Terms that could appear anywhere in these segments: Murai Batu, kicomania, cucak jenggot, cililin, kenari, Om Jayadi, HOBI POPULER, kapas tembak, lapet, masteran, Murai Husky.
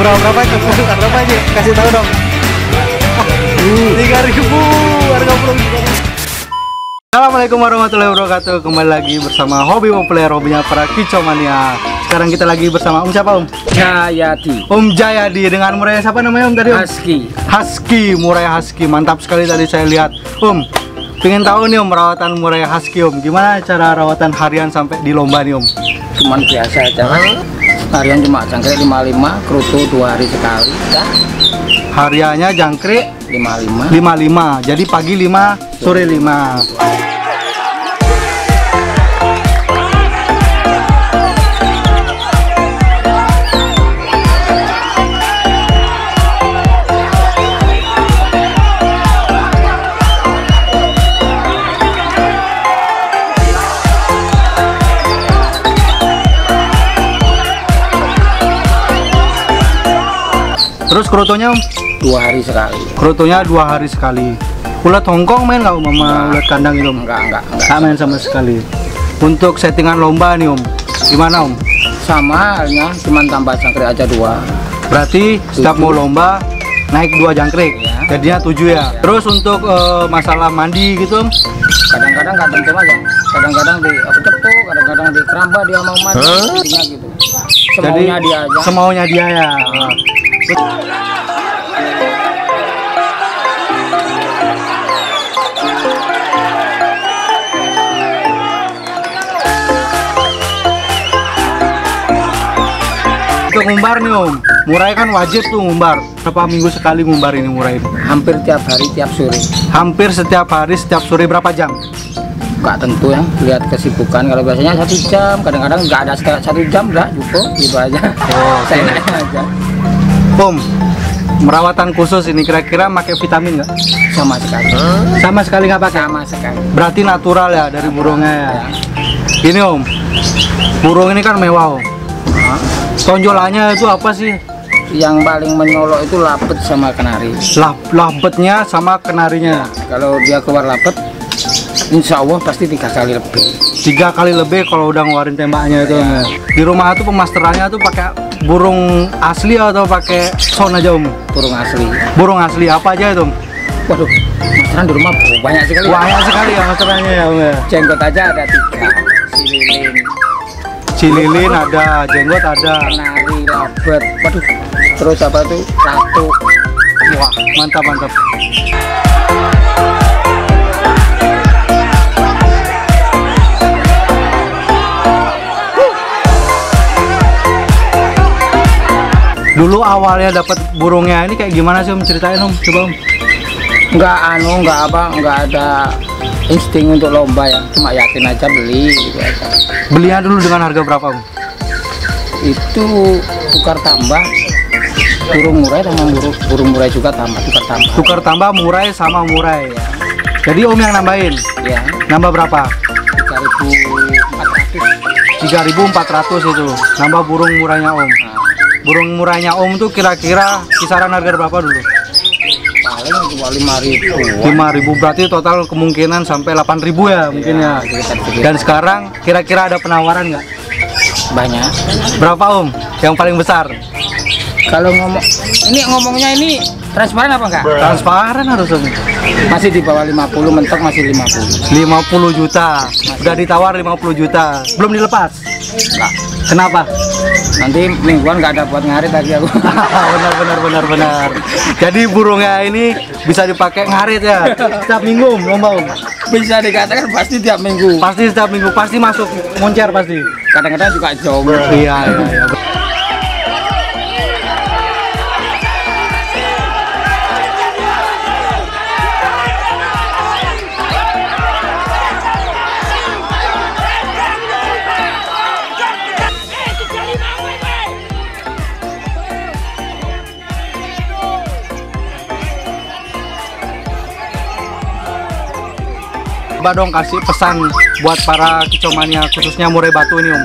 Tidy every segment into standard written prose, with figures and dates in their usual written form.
Berapa itu? Berapa ini? Kasih tahu dong. 3.000 harga burung. Assalamualaikum warahmatullahi wabarakatuh. Kembali lagi bersama hobi populer, hobinya para kicomania. Sekarang kita lagi bersama Om siapa Om? Jayadi. Om Jayadi dengan murai siapa namanya Om tadi Om? Husky. Husky, murai husky. Mantap sekali tadi saya lihat Om. Pengen tahu nih Om rawatan murai husky Om. Gimana cara rawatan harian sampai di lomba nih Om? Cuman biasa aja. Harian cuma jangkrik 55, kerutu 2 hari sekali. Hariannya jangkrik 55. Jadi pagi 5, sore 5. Terus kerutonya Om? 2 hari sekali. Kerutonya 2 hari sekali. Ulat Hongkong main nggak Om sama ulat kandang itu Om? Enggak main sama sekali. Untuk settingan lomba nih Om, gimana Om? Sama halnya, cuman tambah jangkrik aja 2. Berarti 7. Setiap mau lomba naik 2 jangkrik, ya. Jadinya 7 ya. Terus untuk masalah mandi gitu Om? Kadang-kadang nggak tentu aja. Kadang-kadang di cepu, kadang-kadang di keramba dia mau mandi, intinya gitu. Semaunya jadi, dia aja. Semaunya dia ya. Untuk ngumbar nih Om, murai kan wajib tuh ngumbar. Berapa minggu sekali ngumbar ini murai? Hampir tiap hari, tiap sore. Hampir setiap hari, setiap sore berapa jam? Enggak tentu ya, lihat kesibukan. Kalau biasanya 1 jam, kadang-kadang nggak ada 1 jam, enggak cukup, gitu aja. Oh, seenaknya aja. Om, merawatan khusus ini kira-kira pakai vitamin nggak? Sama sekali. Sama sekali nggak pakai? Sama sekali. Berarti natural ya dari burungnya ya. Ini Om, burung ini kan mewah Om. Tonjolannya itu apa sih? Yang paling menyolok itu lapet sama kenari. Lapetnya sama kenarinya. Nah, kalau dia keluar lapet, Insya Allah pasti 3 kali lebih. 3 kali lebih kalau udah ngeluarin tembaknya itu. Ya. Di rumah itu pemasterannya tuh pakai burung asli atau pakai sound aja Om? Burung asli. Burung asli apa aja itu Om? Waduh, masteran di rumah banyak sekali. Banyak sekali ya masterannya ya Om. Jenggot aja ada 3, cililin. Cililin ada, jenggot ada. Kenari, labet. Waduh, terus apa itu? Ratu. Wah, mantap. Dulu awalnya dapat burungnya ini kayak gimana sih Om, ceritain Om, coba Om. Enggak ada insting untuk lomba ya, cuma yakin aja beli gitu aja. Belinya dulu dengan harga berapa Om? Itu tukar tambah burung murai sama burung murai juga tambah, tukar tambah murai sama murai ya. Jadi Om yang nambahin? Iya. Nambah berapa? 3.400 itu, nambah burung murainya Om. Nah. Burung murainya Om tuh kira-kira kisaran harga berapa dulu? Paling cuma 5.000. Berarti total kemungkinan sampai 8.000 ya mungkin ya. Dan sekarang kira-kira ada penawaran nggak? Banyak. Berapa Om? Yang paling besar? Kalau ngomong ini transparan apa enggak? Transparan harus Om. Masih di bawah 50, mentok masih 50. 50 juta. Udah ditawar 50 juta. Belum dilepas. Enggak. Kenapa? Nanti mingguan nggak ada buat ngarit tadi aku. benar. Jadi burungnya ini bisa dipakai ngarit ya. Setiap minggu lomba Om. Bisa dikatakan pasti tiap minggu. Pasti setiap minggu pasti masuk moncer pasti. Kadang-kadang juga jauh. Iya. Coba dong kasih pesan buat para kicomania khususnya murai batu ini Om.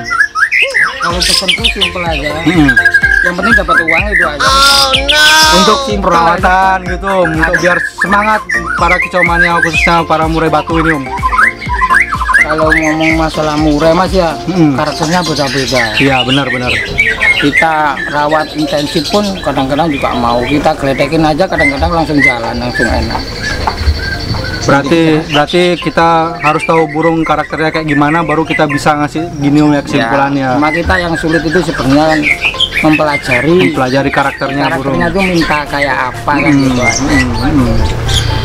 Kalau pesanku simpel aja. Yang penting dapat uang itu aja. Untuk perawatan gitu Om, untuk biar semangat para kicomania khususnya para murai batu ini Om. Kalau ngomong masalah murai Mas ya, karakternya beda-beda. Iya benar. kita rawat intensif pun kadang-kadang juga mau, kita geledekin aja kadang-kadang langsung jalan, langsung enak. Berarti kita harus tahu burung karakternya kayak gimana, baru kita bisa ngasih gini kesimpulannya. Cuma kita yang sulit itu sebenarnya mempelajari karakternya burung. Karakternya itu minta kayak apa kan gitu.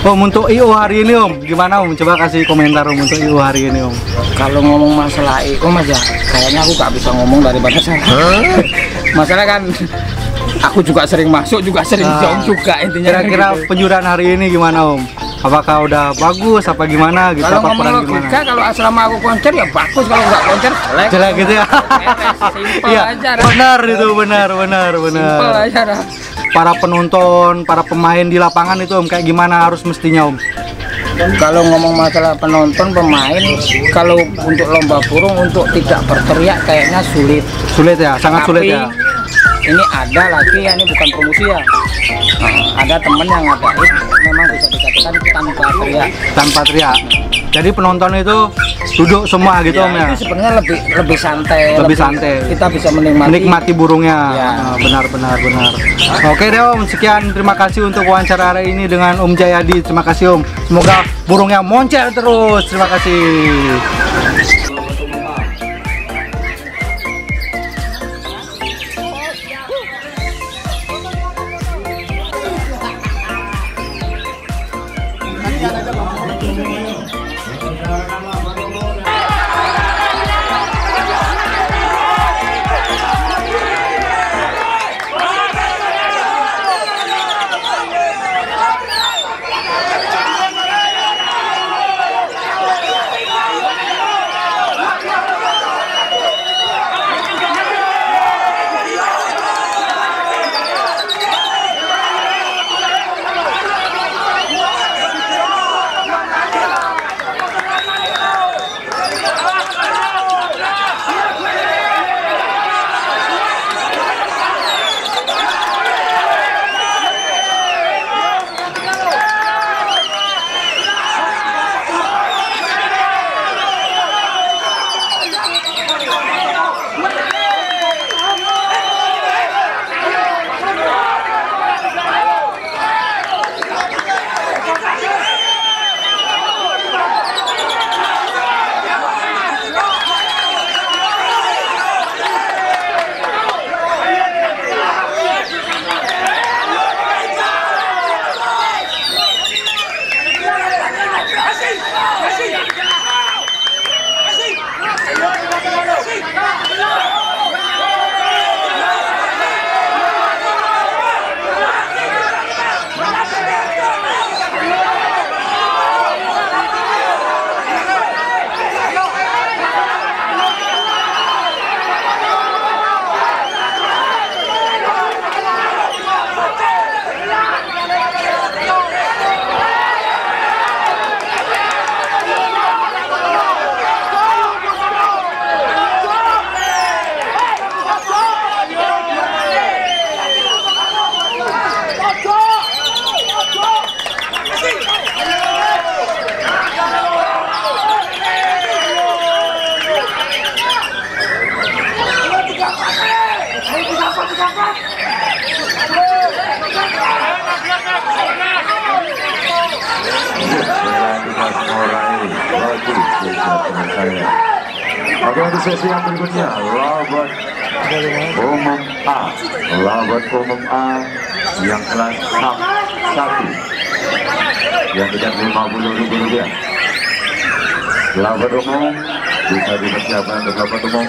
Om, untuk IO hari ini Om, gimana Om? Coba kasih komentar Om untuk IO hari ini Om. Kalau ngomong masalah IO Mas ya, kayaknya aku gak bisa ngomong daripada sana. Masalah kan, aku juga sering masuk, juga sering jauh juga intinya. Kira-kira penjuran hari ini gimana Om? Apakah udah bagus apa gimana gitu? Kalau ngomong logika, kalau selama aku koncer ya bagus, kalau nggak koncer jelek. Jelek gitu ya? Simpel aja. Benar itu, benar. Simpel aja lah. Para penonton, para pemain di lapangan itu Om kayak gimana harus mestinya Om? Kalau ngomong masalah penonton, pemain, kalau untuk lomba burung untuk tidak berteriak kayaknya sulit. Sulit ya, sangat sulit ya. Ini ada lagi ya, ini bukan promosi ya. Ada temen yang ngadain memang bisa dikatakan tanpa teriak. Tanpa teriak. Jadi penonton itu duduk semua gitu Om ya? Itu sebenarnya lebih santai. Lebih santai. Kita bisa menikmati burungnya. Benar. Oke deh Om, sekian terima kasih untuk wawancara hari ini dengan Om Jayadi. Terima kasih Om. Semoga burungnya moncer terus. Terima kasih. Oke, sesi yang berikutnya Robot umum A yang kelas 1 yang tidak Rp50.000. Robot umum bisa dipersiapkan untuk robot umum.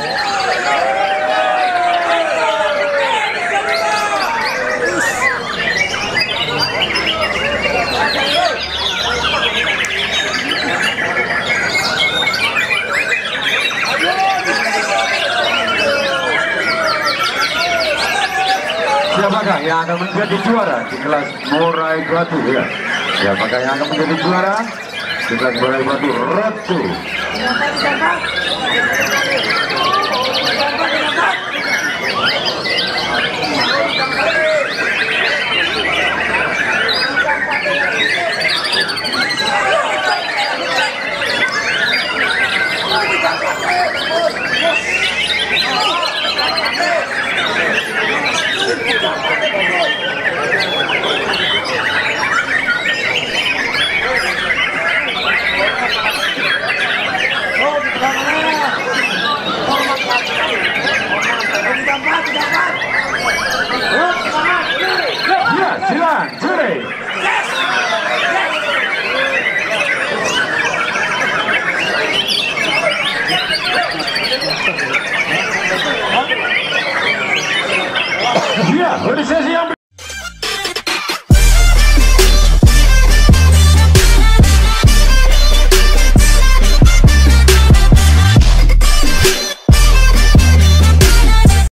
Siapakah yang akan menjadi juara di kelas Murai Batu ya? Siapakah yang akan menjadi juara di kelas Murai Batu Ratu?